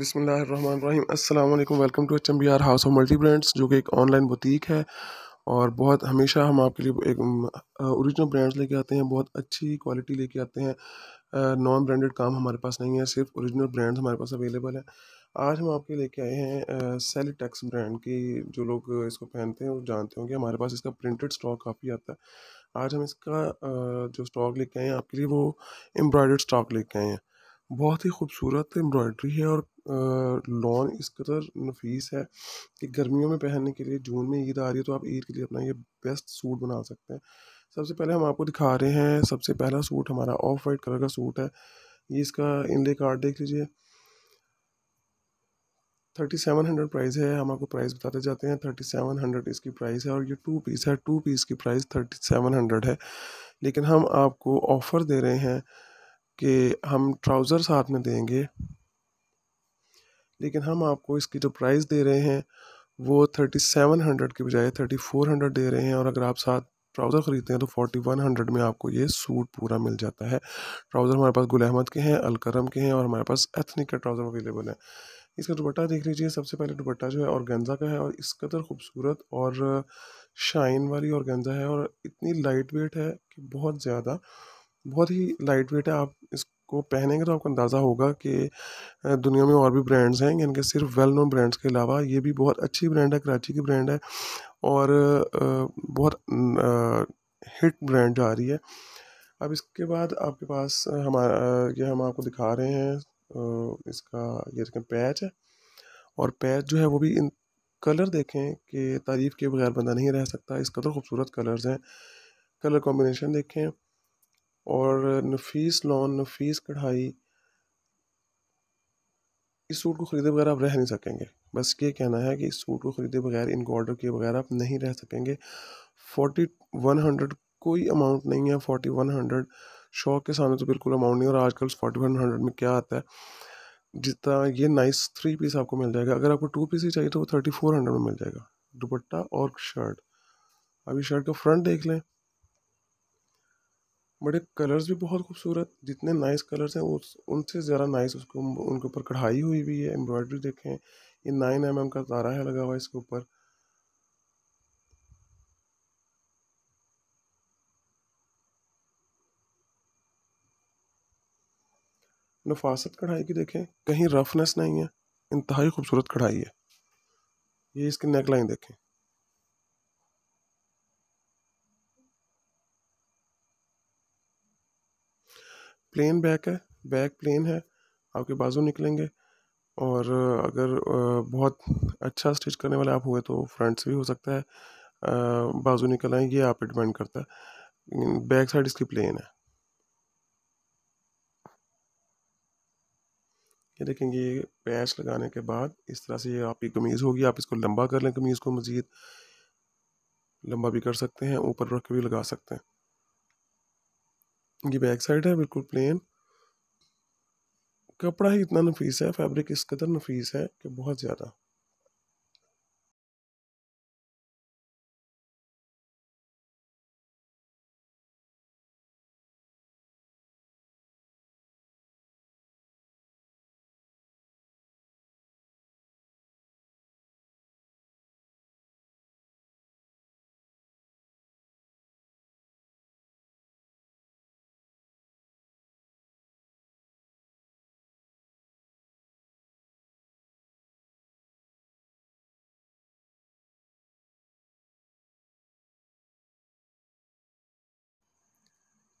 बिस्मिल्लाहिर्रहमानिर्रहीम। अस्सलाम वालेकुम, welcome to HMBR house of multi brands, जो कि एक ऑनलाइन बुटीक है और बहुत हमेशा हम आपके लिए एक ओरिजिनल ब्रांड्स लेके आते हैं, बहुत अच्छी क्वालिटी लेके आते हैं। नॉन ब्रांडेड काम हमारे पास नहीं है, सिर्फ ओरिजिनल ब्रांड्स हमारे पास अवेलेबल है। आज हम आपके लेके आए हैं सेलिटेक्स ब्रांड की, जो लोग इसको पहनते हैं वो जानते होंगे हमारे पास इसका प्रिंटेड स्टॉक काफ़ी आता है। आज हम इसका जो स्टॉक लेके आए हैं आपके लिए, वो एम्ब्रॉयडर्ड स्टॉक लेके आए हैं। बहुत ही खूबसूरत एम्ब्रॉयडरी है और लॉन इस कदर नफीस है कि गर्मियों में पहनने के लिए, जून में ईद आ रही है तो आप ईद के लिए अपना ये बेस्ट सूट बना सकते हैं। सबसे पहले हम आपको दिखा रहे हैं, सबसे पहला सूट हमारा ऑफ वाइट कलर का सूट है। ये इसका इनले कार्ड देख लीजिए, 3700 प्राइस है। हम आपको प्राइस बताते जाते हैं, 3700 इसकी प्राइस है और ये टू पीस है। टू पीस की प्राइस 3700 है, लेकिन हम आपको ऑफ़र दे रहे हैं कि हम ट्राउज़र साथ में देंगे, लेकिन हम आपको इसकी जो प्राइस दे रहे हैं वो 3700 के बजाय 3400 दे रहे हैं। और अगर आप साथ ट्राउज़र ख़रीदते हैं तो 4100 में आपको ये सूट पूरा मिल जाता है। ट्राउज़र हमारे पास गुल अहमद के हैं, अलकरम के हैं और हमारे पास एथनिक का ट्राउज़र अवेलेबल है। इसका दुपट्टा देख लीजिए। सबसे पहले दुपट्टा जो है ऑर्गेन्जा का है और इस कदर खूबसूरत और शाइन वाली ऑर्गेन्जा है और इतनी लाइट वेट है कि बहुत ही लाइट वेट है। आप इसको पहनेंगे तो आपको अंदाज़ा होगा कि दुनिया में और भी ब्रांड्स हैं, इनके सिर्फ वेल नोन ब्रांड्स के अलावा ये भी बहुत अच्छी ब्रांड है, कराची की ब्रांड है और बहुत हिट ब्रांड जा रही है। अब इसके बाद आपके पास हमारा ये हम आपको दिखा रहे हैं, इसका ये पैच है और पैच जो है वो भी इन कलर देखें कि तारीफ़ के बगैर बंदा नहीं रह सकता। इस कदर खूबसूरत कलर्स हैं, कलर कॉम्बिनेशन देखें और नफीस लॉन, नफीस कढ़ाई। इस सूट को ख़रीदे बगैर आप रह नहीं सकेंगे, बस ये कहना है कि इस सूट को ख़रीदे बगैर, इनको ऑर्डर किए बगैर आप नहीं रह सकेंगे। 4100 कोई अमाउंट नहीं है, 4100 शौक के सामने तो बिल्कुल अमाउंट नहीं है। और आजकल 4100 में क्या आता है, जितना ये नाइस थ्री पीस आपको मिल जाएगा। अगर आपको टू पीस ही चाहिए तो वो 3400 में मिल जाएगा, दुपट्टा और शर्ट। अभी शर्ट का फ्रंट देख लें, बड़े कलर्स भी बहुत खूबसूरत, जितने नाइस कलर्स हैं उनसे ज़्यादा नाइस उसको उनके ऊपर कढ़ाई हुई भी है। एम्ब्रॉयडरी देखें, ये 9mm का तारा है लगा हुआ इसके ऊपर। नफासत कढ़ाई की देखें, कहीं रफनेस नहीं है, इंतहाई खूबसूरत कढ़ाई है। ये इसकी नेकलाइन देखें, प्लेन बैक है, बैक प्लेन है, आपके बाजू निकलेंगे और अगर बहुत अच्छा स्टिच करने वाले आप हुए तो फ्रंट्स भी हो सकता है, बाजू निकल आए, ये आप पे डिपेंड करता है। बैक साइड इसकी प्लेन है, ये देखेंगे। ये पैच लगाने के बाद इस तरह से ये आपकी कमीज़ होगी। आप इसको लंबा कर लें, कमीज़ को मज़ीद लंबा भी कर सकते हैं, ऊपर रख के भी लगा सकते हैं। ये बैक साइड है, बिल्कुल प्लेन। कपड़ा ही इतना नफीस है, फैब्रिक इस कदर नफीस है कि बहुत ज़्यादा।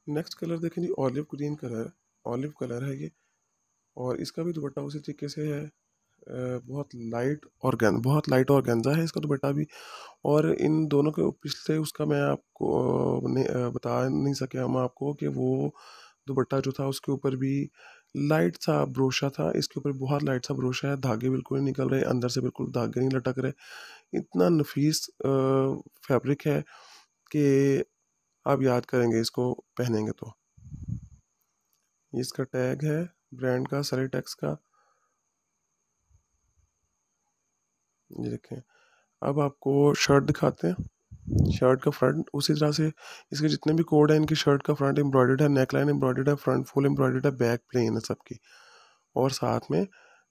नेक्स्ट कलर देखें जी, olive green colour, olive colour है ये और इसका भी दुपट्टा उसी तरीके से है, बहुत लाइट ऑर्गेन्जा है इसका दुपट्टा भी। और इन दोनों के पिछले उसका मैं आपको बता नहीं सके हम आपको कि वो दुपट्टा जो था उसके ऊपर भी लाइट सा ब्रोशा था, इसके ऊपर बहुत लाइट सा ब्रोशा है, धागे बिल्कुल नहीं निकल रहे अंदर से, बिल्कुल धागे नहीं लटक रहे। इतना नफीस फैब्रिक है कि आप याद करेंगे इसको पहनेंगे तो। इसका टैग है ब्रांड का, सलीटेक्स का, ये देखें। अब आपको शर्ट दिखाते हैं, शर्ट का फ्रंट उसी तरह से, इसके जितने भी कोड हैं इनकी शर्ट का फ्रंट एम्ब्रॉयडर्ड है, नेकलाइन एम्ब्रॉयडर्ड है, फ्रंट फुल एम्ब्रॉयडर्ड है, बैक प्लेन है सबकी और साथ में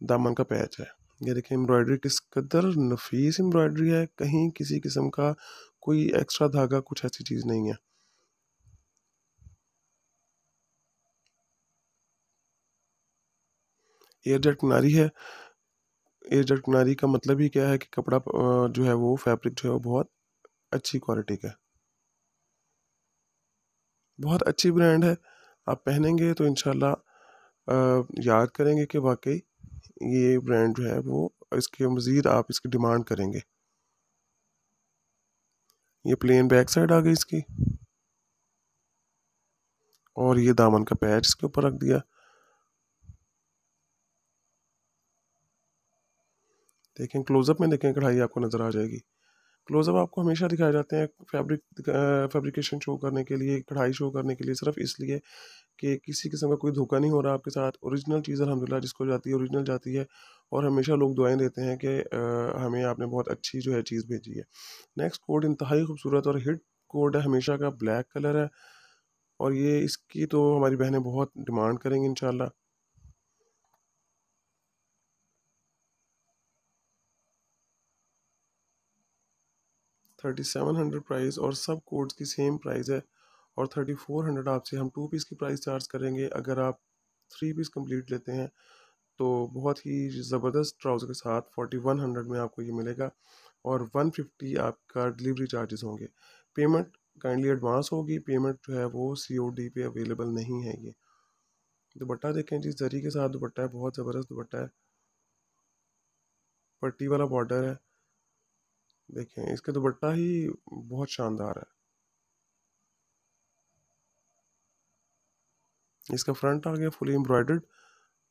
दामन का पैच है। ये देखिए एम्ब्रॉयडरी किस कदर नफीस एम्ब्रॉयडरी है, कहीं किसी किस्म का कोई एक्स्ट्रा धागा कुछ ऐसी चीज़ नहीं है। एयरजेट किनारी है। एयरजेट किनारी का मतलब ही क्या है कि कपड़ा जो है वो फैब्रिक जो है वो बहुत अच्छी क्वालिटी का है, बहुत अच्छी ब्रांड है। आप पहनेंगे तो इंशाल्लाह याद करेंगे कि वाकई ये ब्रांड जो है वो इसके मज़ीद आप इसकी डिमांड करेंगे। ये प्लेन बैक साइड आ गई इसकी, और ये दामन का पैच इसके ऊपर रख दिया। देखें क्लोजअप में, देखें कढ़ाई आपको नज़र आ जाएगी। क्लोजअप आपको हमेशा दिखाए जाते हैं फैब्रिकेशन शो करने के लिए, कढ़ाई शो करने के लिए, सिर्फ इसलिए कि किसी किस्म का कोई धोखा नहीं हो रहा आपके साथ। ओरिजिनल चीज़ अल्हम्दुलिल्लाह जिसको जाती है ओरिजिनल जाती है, और हमेशा लोग दुआएं देते हैं कि हमें आपने बहुत अच्छी जो है चीज़ भेजी है। नेक्स्ट कोड इंतहाई खूबसूरत और हिट कोड है, हमेशा का ब्लैक कलर है, और ये इसकी तो हमारी बहनें बहुत डिमांड करेंगी इंशाल्लाह। $3700 प्राइस, और सब कोड्स की सेम प्राइस है। और 3400 आपसे हम 2 पीस की प्राइस चार्ज करेंगे। अगर आप 3 पीस कंप्लीट लेते हैं तो बहुत ही ज़बरदस्त ट्राउज़र के साथ 4100 में आपको ये मिलेगा, और 150 आपका डिलीवरी चार्जेस होंगे। पेमेंट काइंडली एडवांस होगी, पेमेंट जो है वो COD पे अवेलेबल नहीं है। ये दुपट्टा देखें जी, जरी के साथ दुपट्टा है, बहुत ज़बरदस्त दुपट्टा है, पट्टी वाला बॉर्डर है। देखें इसका दुपट्टा ही बहुत शानदार है। इसका फ्रंट आ गया फुली एम्ब्रॉयडर्ड,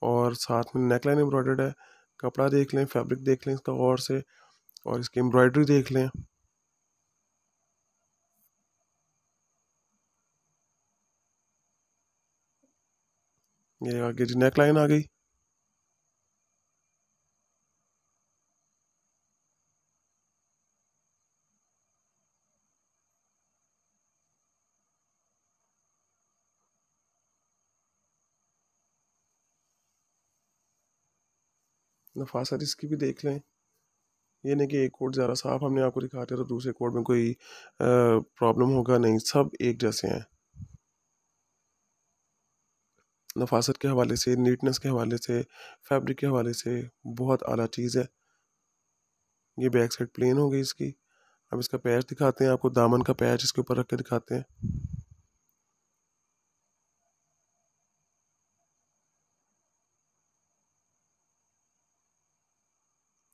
और साथ में नेकलाइन एम्ब्रॉयडर्ड है। कपड़ा देख लें, फैब्रिक देख लें इसका गौर से, और इसकी एम्ब्रॉयडरी देख लें। ये आगे जी नेकलाइन आ गई। नफासत इसकी भी देख लें। ये नहीं कि एक कोड ज़रा साफ हमने आपको दिखा दिया तो दूसरे कोड में कोई प्रॉब्लम होगा, नहीं, सब एक जैसे हैं। नफासत के हवाले से, नीटनेस के हवाले से, फैब्रिक के हवाले से बहुत आला चीज़ है। ये बैक साइड प्लेन हो गई इसकी। अब इसका पैच दिखाते हैं आपको, दामन का पैच इसके ऊपर रख के दिखाते हैं।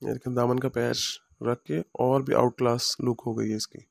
देखिए दामन का पैच रख के और भी आउट क्लास लुक हो गई है इसकी।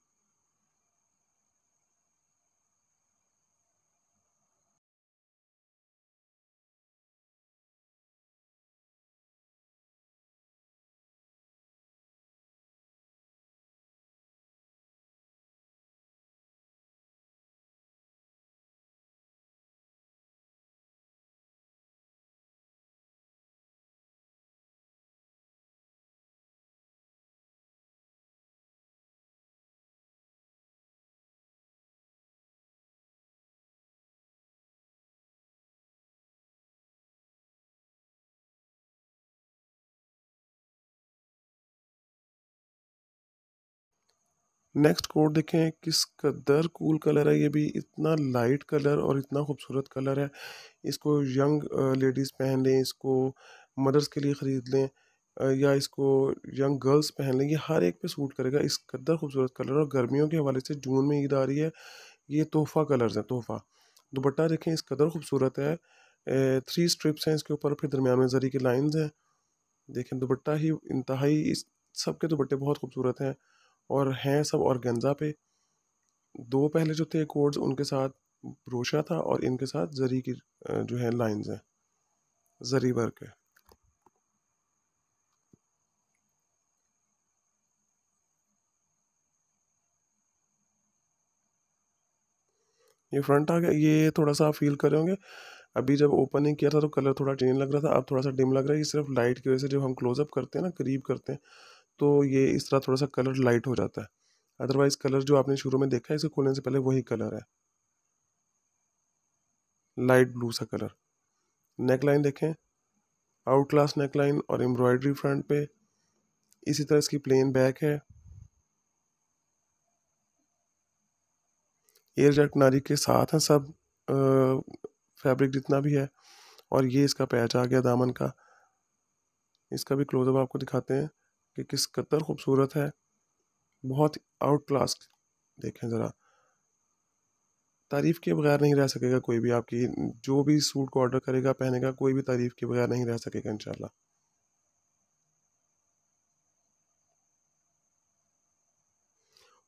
नेक्स्ट कोड देखें किस कदर कूल कलर है। ये भी इतना लाइट कलर और इतना खूबसूरत कलर है, इसको यंग लेडीज़ पहन लें, इसको मदर्स के लिए ख़रीद लें, या इसको यंग गर्ल्स पहन लें, ये हर एक पे सूट करेगा। इस कदर खूबसूरत कलर, और गर्मियों के हवाले से जून में ईद आ रही है, ये तोहफ़ा कलर्स हैं, तोहफ़ा। दुपट्टा देखें इस कदर खूबसूरत है, 3 स्ट्रिप्स हैं इसके ऊपर, फिर दरमियान में जरी की लाइन्स हैं। देखें दुपट्टा ही इंतहाई, इस सब के दुपट्टे बहुत खूबसूरत हैं, और हैं सब ऑर्गेन्जा पे। 2 पहले जो थे कोड्स उनके साथ ब्रोशा था, और इनके साथ जरी की जो है लाइंस हैं, जरी वर्क है। ये फ्रंट आ गया। ये थोड़ा सा फील कर रहे होंगे, अभी जब ओपन नहीं किया था तो कलर थोड़ा चेंज लग रहा था, अब थोड़ा सा डिम लग रहा है। ये सिर्फ लाइट की वजह से, जब हम क्लोजअप करते हैं ना, करीब करते हैं, तो ये इस तरह थोड़ा सा कलर लाइट हो जाता है। अदरवाइज कलर जो आपने शुरू में देखा है इसे खोलने से पहले वही कलर है, लाइट ब्लू सा कलर। नेक लाइन देखें, आउट क्लास नेकलाइन और एम्ब्रॉयडरी फ्रंट पे। इसी तरह इसकी प्लेन बैक है। एयर जेट नारी के साथ हैं सब फैब्रिक जितना भी है। और ये इसका पैच आ गया दामन का। इसका भी क्लोजअप आपको दिखाते हैं कि किस कदर खूबसूरत है, बहुत आउट क्लास। देखें ज़रा, तारीफ़ के बगैर नहीं रह सकेगा कोई भी। आपकी जो भी सूट को ऑर्डर करेगा, पहनेगा, कोई भी तारीफ़ के बगैर नहीं रह सकेगा इंशाल्लाह।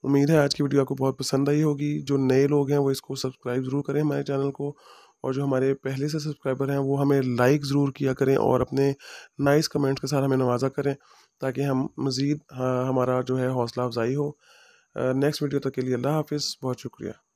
उम्मीद है आज की वीडियो आपको बहुत पसंद आई होगी। जो नए लोग हैं वो इसको सब्सक्राइब ज़रूर करें हमारे चैनल को, और जो हमारे पहले से सब्सक्राइबर हैं वो हमें लाइक ज़रूर किया करें और अपने नाइस कमेंट्स के साथ हमें नवाज़ा करें, ताकि हम मज़ीद हमारा जो है हौसला अफज़ाई हो। नेक्स्ट वीडियो तक के लिए अल्लाह हाफ़िज़, बहुत शुक्रिया।